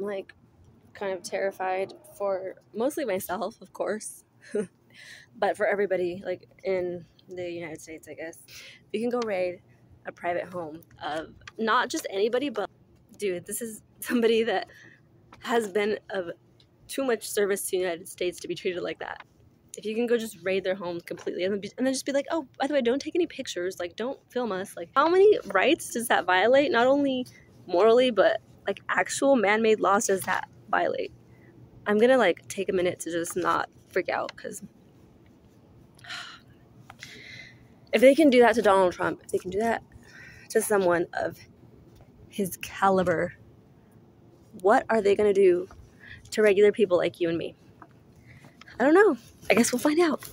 like kind of terrified for mostly myself, of course, but for everybody like in the United States, I guess. You can go raid a private home of not just anybody, but dude, this is somebody that has been of too much service to the United States to be treated like that. If you can go just raid their home completely and then just be like, oh, by the way, don't take any pictures. Like, don't film us. Like, how many rights does that violate? Not only morally, but like actual man-made laws does that violate? I'm gonna like take a minute to just not freak out, because if they can do that to Donald Trump, if they can do that to someone of his caliber, what are they gonna do to regular people like you and me? I don't know. I guess we'll find out.